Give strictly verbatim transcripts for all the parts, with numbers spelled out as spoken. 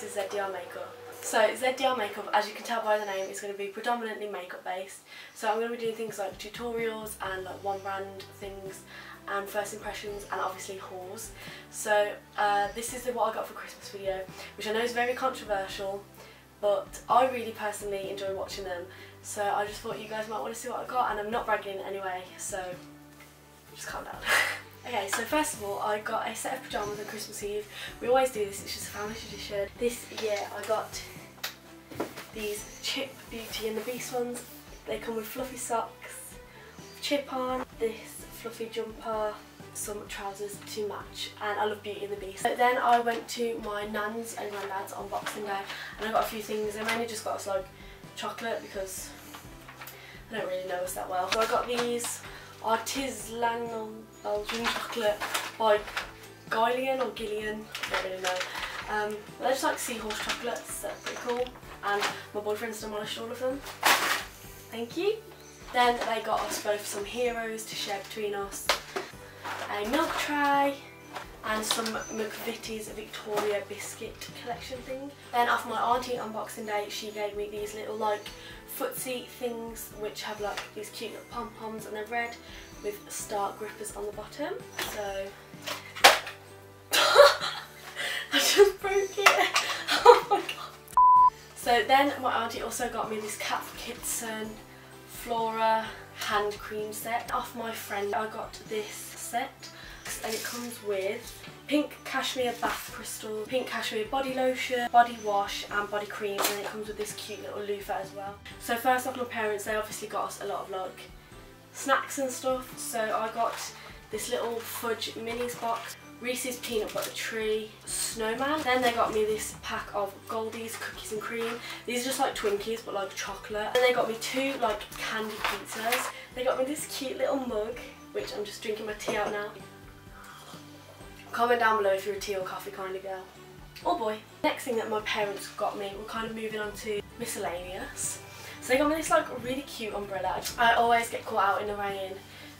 this is Z D R Makeup. So Z D R Makeup, as you can tell by the name, is going to be predominantly makeup based. So I'm going to be doing things like tutorials and like one brand things and first impressions and obviously hauls. So uh, this is the what I got for Christmas video, which I know is very controversial, but I really personally enjoy watching them. So I just thought you guys might want to see what I got, and I'm not bragging in any way, so just calm down. Okay, so first of all, I got a set of pyjamas on Christmas Eve. We always do this, it's just a family tradition. This year I got these Chip Beauty and the Beast ones. They come with fluffy socks, Chip on, this fluffy jumper, some trousers to match, and I love Beauty and the Beast. But then I went to my nan's and granddad's on Boxing Day, and I got a few things. They mainly just got us like chocolate because I don't really know us that well. So I got these Artisan Belgian chocolate by Gillian or Gillian, I don't really know. Um, they're just like seahorse chocolates, they're pretty cool, and my boyfriend's demolished all of them. Thank you. Then they got us both some heroes to share between us, a milk tray, and some McVitie's Victoria biscuit collection thing. Then after my auntie on Boxing Day, she gave me these little like footsie things which have like these cute little pom-poms, and they're red with star grippers on the bottom. So I just broke it. Oh my god. So then my auntie also got me this Cat for Kitson Flora hand cream set. Off my friend I got this set, and it comes with pink cashmere bath crystal, pink cashmere body lotion, body wash and body cream, and it comes with this cute little loofah as well. So first off, my parents, they obviously got us a lot of like snacks and stuff. So I got this little fudge minis box, Reese's peanut butter tree, snowman. Then they got me this pack of Goldie's cookies and cream. These are just like Twinkies but like chocolate. Then they got me two like candy pizzas. They got me this cute little mug, which I'm just drinking my tea out now. Comment down below if you're a tea or coffee kind of girl. Or boy. Next thing that my parents got me, we're kind of moving on to miscellaneous. So they got me this like really cute umbrella. I always get caught out in the rain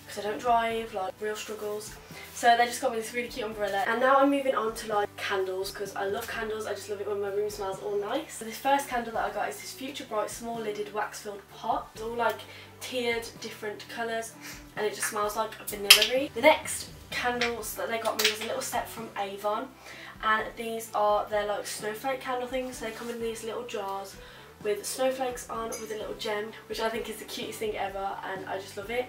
because I don't drive, like real struggles. So they just got me this really cute umbrella. And now I'm moving on to like candles, because I love candles. I just love it when my room smells all nice. So this first candle that I got is this Future Bright small lidded wax filled pot. It's all like tiered different colours, and it just smells like vanilla-y. The next candles that they got me was a little set from Avon, and these are their like snowflake candle things. So they come in these little jars with snowflakes on with a little gem, which I think is the cutest thing ever, and I just love it,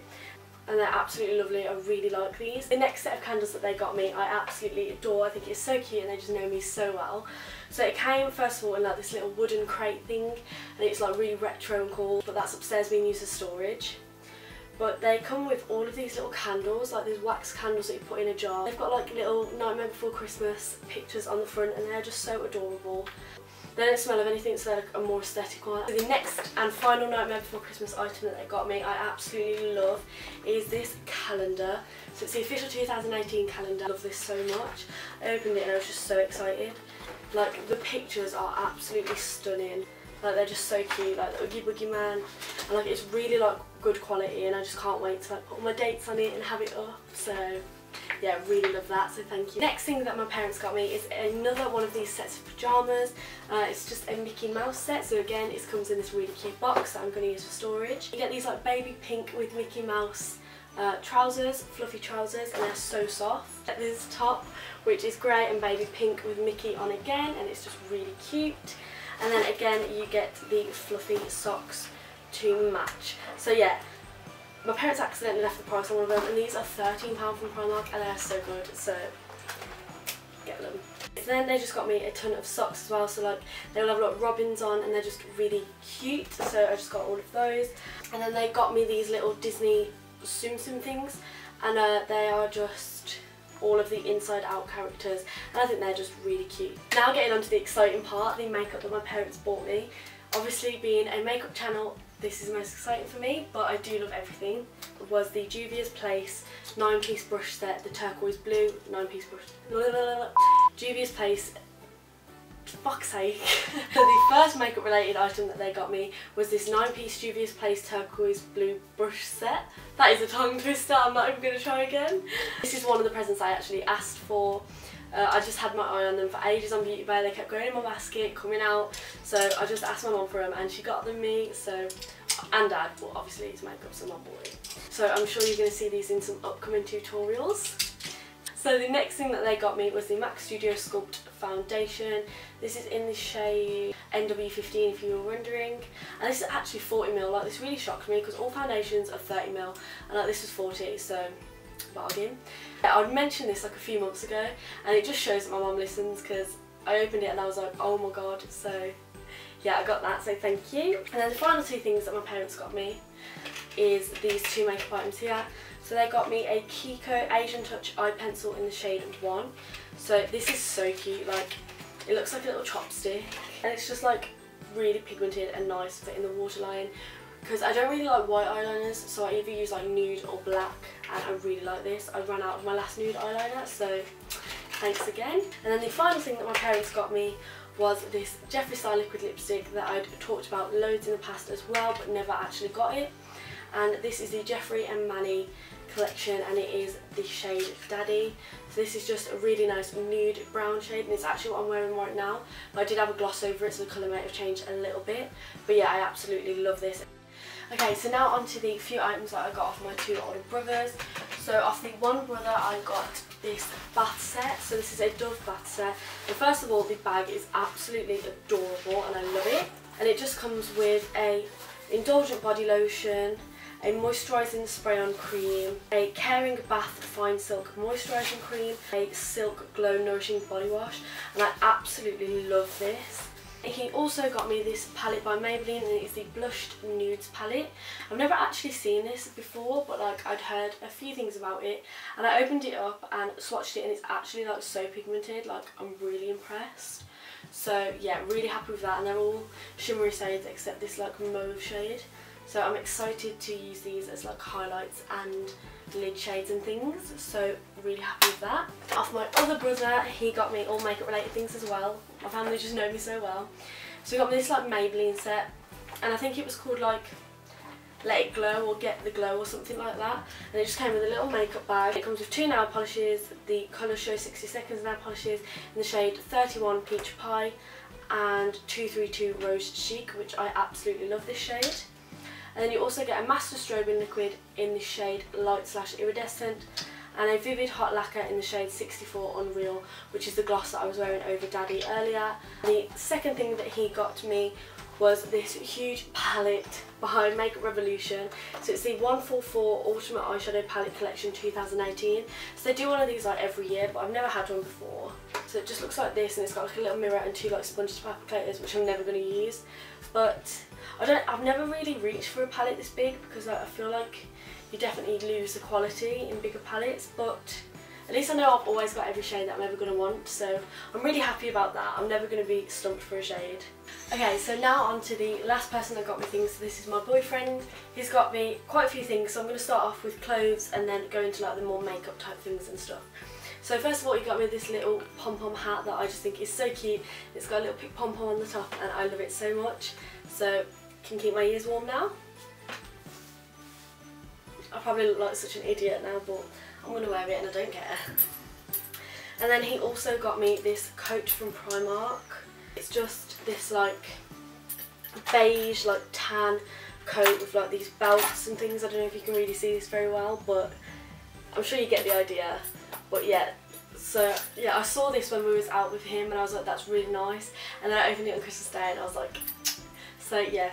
and they're absolutely lovely. I really like these. The next set of candles that they got me I absolutely adore. I think it's so cute, and they just know me so well. So it came first of all in like this little wooden crate thing, and it's like really retro and cool, but that's upstairs being used as storage. But they come with all of these little candles, like these wax candles that you put in a jar. They've got like little Nightmare Before Christmas pictures on the front, and they're just so adorable. They don't smell of anything, so they're like a more aesthetic one. So the next and final Nightmare Before Christmas item that they got me I absolutely love is this calendar. So it's the official two thousand eighteen calendar. I love this so much. I opened it and I was just so excited. Like the pictures are absolutely stunning. Like they're just so cute, like the Oogie Boogie Man, and like it's really like good quality, and I just can't wait to like put all my dates on it and have it up. So yeah, really love that, so thank you. Next thing that my parents got me is another one of these sets of pyjamas. Uh, it's just a Mickey Mouse set, so again it comes in this really cute box that I'm going to use for storage. You get these like baby pink with Mickey Mouse uh, trousers, fluffy trousers, and they're so soft. There's a top which is grey and baby pink with Mickey on again, and it's just really cute. And then again you get the fluffy socks to match. So yeah, my parents accidentally left the price on one of them, and these are thirteen pounds from Primark, and they're so good, so get them. Then they just got me a ton of socks as well, so like they'll have like robins on, and they're just really cute, so I just got all of those. And then they got me these little Disney tsum-tsum things, and uh, they are just all of the Inside Out characters, and I think they're just really cute. Now getting on to the exciting part, the makeup that my parents bought me. Obviously being a makeup channel, this is the most exciting for me, but I do love everything. It was the Juvia's Place nine piece brush set, the turquoise blue nine piece brush, blah, blah, blah, blah. Juvia's Place, fuck's sake. So the first makeup related item that they got me was this nine piece Juvia's Place turquoise blue brush set. That is a tongue twister, I'm not even going to try again. This is one of the presents I actually asked for. Uh, I just had my eye on them for ages on Beauty Bay. They kept going in my basket, coming out. So I just asked my mum for them and she got them me. So, and dad, but obviously it's makeup's my boy. So I'm sure you're going to see these in some upcoming tutorials. So the next thing that they got me was the MAC Studio Sculpt Foundation. This is in the shade N W fifteen if you were wondering. And this is actually forty mil, like this really shocked me because all foundations are thirty mil and like this was forty, so bargain. I'd mentioned this like a few months ago and it just shows that my mum listens because I opened it and I was like, oh my god, so yeah, I got that, so thank you. And then the final two things that my parents got me is these two makeup items here. So they got me a Kiko Asian Touch Eye Pencil in the shade one. So this is so cute, like it looks like a little chopstick and it's just like really pigmented and nice for in the waterline because I don't really like white eyeliners, so I either use like nude or black and I really like this. I ran out of my last nude eyeliner, so thanks again. And then the final thing that my parents got me was this Jeffree Star liquid lipstick that I'd talked about loads in the past as well but never actually got it. And this is the Jeffree and Manny collection and it is the shade Daddy. So this is just a really nice nude brown shade and it's actually what I'm wearing right now, but I did have a gloss over it so the colour may have changed a little bit, but yeah, I absolutely love this. Okay, so now on to the few items that I got off my two older brothers. So off the one brother I got this bath set, so this is a Dove bath set, and first of all the bag is absolutely adorable and I love it, and it just comes with a indulgent body lotion, a moisturising spray-on cream, a Caring Bath Fine Silk Moisturising Cream, a Silk Glow Nourishing Body Wash, and I absolutely love this. And he also got me this palette by Maybelline and it's the Blushed Nudes palette. I've never actually seen this before but like I'd heard a few things about it and I opened it up and swatched it and it's actually like so pigmented, like I'm really impressed. So yeah, really happy with that and they're all shimmery shades except this like mauve shade. So I'm excited to use these as like highlights and lid shades and things, so really happy with that. Off my other brother, he got me all makeup related things as well. My family just know me so well. So he got me this like Maybelline set and I think it was called like Let It Glow or Get The Glow or something like that. And it just came with a little makeup bag. It comes with two nail polishes, the Colour Show sixty seconds nail polishes in the shade thirty-one Peach Pie and two thirty-two Rose Chic, which I absolutely love this shade. And then you also get a master strobing liquid in the shade Light Slash Iridescent and a Vivid Hot Lacquer in the shade sixty-four Unreal, which is the gloss that I was wearing over Daddy earlier. And the second thing that he got me was this huge palette behind Makeup Revolution. So it's the one forty-four Ultimate Eyeshadow Palette Collection two thousand eighteen. So they do one of these like every year, but I've never had one before. So it just looks like this and it's got like a little mirror and two like sponge tip applicators, which I'm never going to use. But I don't, I've never really reached for a palette this big because like, I feel like you definitely lose the quality in bigger palettes, but at least I know I've always got every shade that I'm ever going to want, so I'm really happy about that. I'm never going to be stumped for a shade. Okay, so now on to the last person that got me things. So this is my boyfriend. He's got me quite a few things, so I'm going to start off with clothes and then go into like the more makeup type things and stuff. So first of all, he got me this little pom-pom hat that I just think is so cute. It's got a little pink pom-pom on the top and I love it so much. So can keep my ears warm now. I probably look like such an idiot now, but I'm going to wear it and I don't care. And then he also got me this coat from Primark. It's just this like beige, like tan coat with like these belts and things. I don't know if you can really see this very well, but I'm sure you get the idea. But yeah, so yeah, I saw this when we was out with him and I was like, that's really nice. And then I opened it on Christmas Day and I was like, so yeah,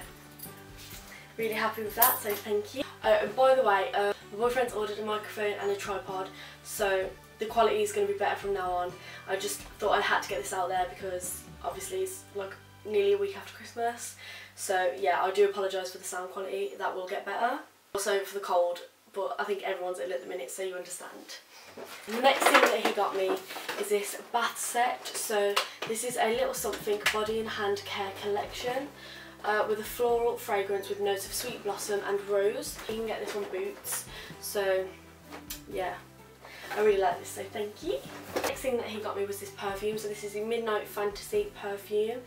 really happy with that, so thank you. Oh, and by the way, uh, my boyfriend's ordered a microphone and a tripod, so the quality is going to be better from now on. I just thought I had to get this out there because obviously it's like nearly a week after Christmas. So yeah, I do apologise for the sound quality, that will get better. Also for the cold, but I think everyone's ill at the minute, so you understand. The next thing that he got me is this bath set. So this is a little something body and hand care collection uh, with a floral fragrance with notes of sweet blossom and rose. You can get this on Boots. So yeah, I really like this, so thank you. The next thing that he got me was this perfume. So this is the Midnight Fantasy perfume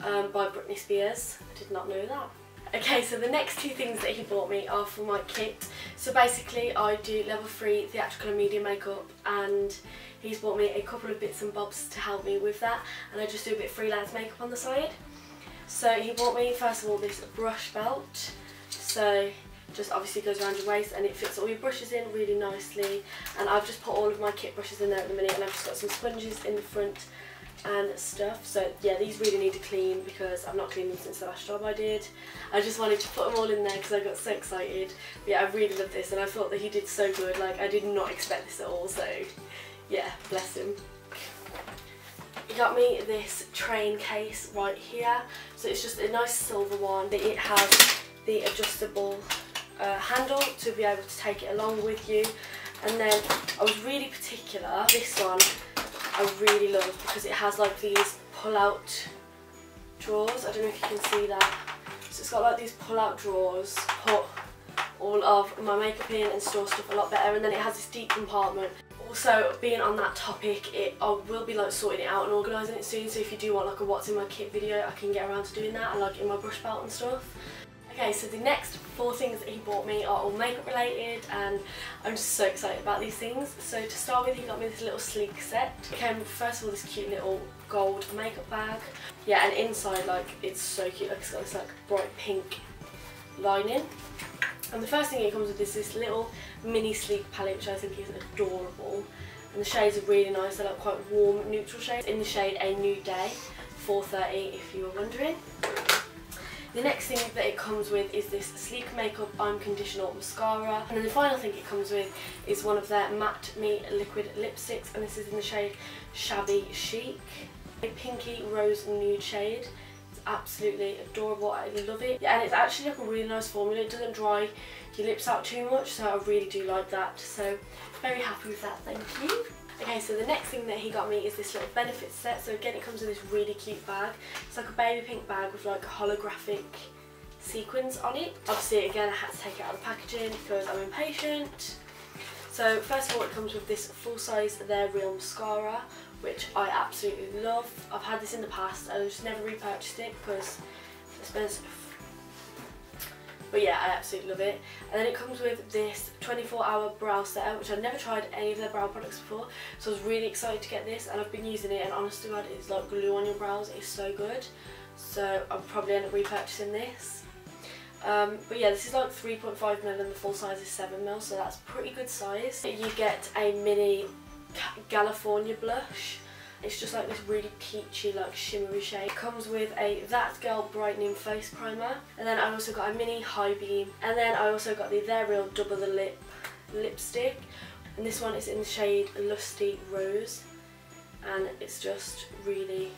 um, by Britney Spears. I did not know that. Okay, so the next two things that he bought me are for my kit. So basically I do level three theatrical and media makeup, and he's bought me a couple of bits and bobs to help me with that, and I just do a bit of freelance makeup on the side. So he bought me first of all this brush belt, so just obviously goes around your waist and it fits all your brushes in really nicely, and I've just put all of my kit brushes in there at the minute, and I've just got some sponges in the front and stuff. So yeah, these really need to clean because I've not cleaned them since the last job I did. I just wanted to put them all in there because I got so excited. But yeah, I really love this and I thought that he did so good, like I did not expect this at all, so yeah, bless him. He got me this train case right here, so it's just a nice silver one. It has the adjustable uh, handle to be able to take it along with you, and then I was really particular. This one I really love because it has like these pull-out drawers. I don't know if you can see that. So it's got like these pull-out drawers, put all of my makeup in and store stuff a lot better, and then it has this deep compartment. Also, being on that topic, it I will be like sorting it out and organising it soon, so if you do want like a what's in my kit video, I can get around to doing that, and like in my brush belt and stuff. Okay, so the next four things that he bought me are all makeup related, and I'm just so excited about these things. So to start with, he got me this little Sleek set. It came with, first of all, this cute little gold makeup bag. Yeah, and inside, like, it's so cute. Like, it's got this like bright pink lining. And the first thing it comes with is this little mini Sleek palette, which I think is adorable. And the shades are really nice. They're like quite warm, neutral shades. In the shade A New Day, four thirty, if you were wondering. The next thing that it comes with is this Sleek Makeup Unconditional Mascara. And then the final thing it comes with is one of their Matte Me Liquid Lipsticks, and this is in the shade Shabby Chic. A pinky rose nude shade. It's absolutely adorable, I love it. Yeah, and it's actually like a really nice formula, it doesn't dry your lips out too much, so I really do like that. So, very happy with that, thank you. Okay, so the next thing that he got me is this little Benefit set. So again, it comes in this really cute bag. It's like a baby pink bag with like holographic sequins on it. Obviously, again, I had to take it out of the packaging because I'm impatient. So first of all, it comes with this full-size Their Real mascara, which I absolutely love. I've had this in the past and I just never repurchased it because it's expensive. But yeah, I absolutely love it. And then it comes with this twenty-four hour brow setter, which I've never tried any of their brow products before, so I was really excited to get this, and I've been using it, and honestly, God, it's like glue on your brows. It's so good. So I'll probably end up repurchasing this. Um, but yeah, this is like three point five mil and the full size is seven mil, so that's pretty good size. You get a mini California blush. It's just like this really peachy, like shimmery shade. It comes with a That Girl Brightening Face Primer. And then I also got a mini High Beam. And then I also got the Their Real Double the Lip lipstick. And this one is in the shade Lusty Rose. And it's just really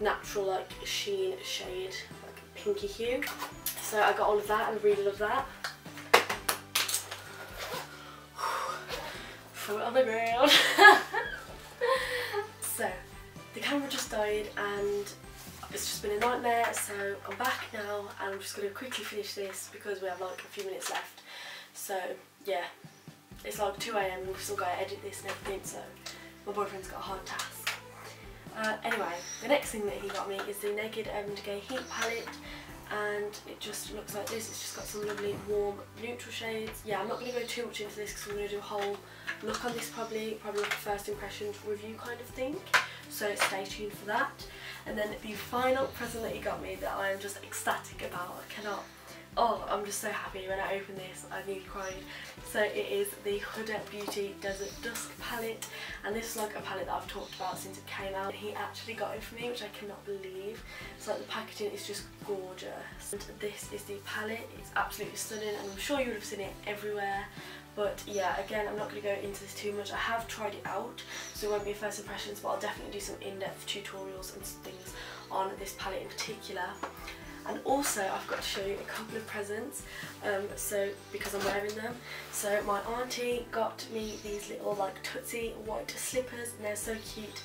natural, like sheen shade, like pinky hue. So I got all of that and really love that. Throw it on the ground. So, the camera just died and it's just been a nightmare, so I'm back now and I'm just going to quickly finish this because we have like a few minutes left. So yeah, it's like two A M and we've still got to edit this and everything, so my boyfriend's got a hard task. Uh, anyway, the next thing that he got me is the Naked Heat palette, and it just looks like this. It's just got some lovely warm neutral shades. Yeah, I'm not going to go too much into this because I'm going to do a whole look on this, probably probably like a first impressions review kind of thing, so stay tuned for that. And then the final present that he got me that I am just ecstatic about, I cannot, oh, I'm just so happy. When I opened this I nearly cried. So it is the Huda Beauty Desert Dusk palette, and this is like a palette that I've talked about since it came out. He actually got it for me, which I cannot believe. It's like the packaging is just gorgeous, and this is the palette. It's absolutely stunning and I'm sure you would have seen it everywhere, but yeah, again, I'm not going to go into this too much. I have tried it out, so it won't be a first impressions, but I'll definitely do some in-depth tutorials and things on this palette in particular. And also, I've got to show you a couple of presents, um, so because I'm wearing them. So my auntie got me these little like Tootsie white slippers, and they're so cute.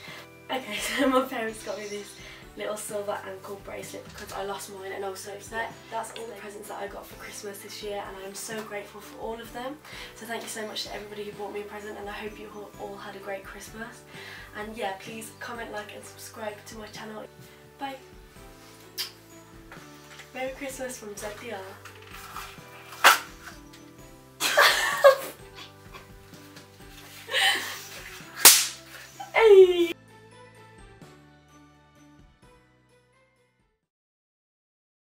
Okay, so my parents got me this little silver ankle bracelet because I lost mine and I was so upset. That's all the presents that I got for Christmas this year, and I am so grateful for all of them. So thank you so much to everybody who bought me a present, and I hope you all had a great Christmas. And yeah, please comment, like and subscribe to my channel. Bye. Merry Christmas from Z D R.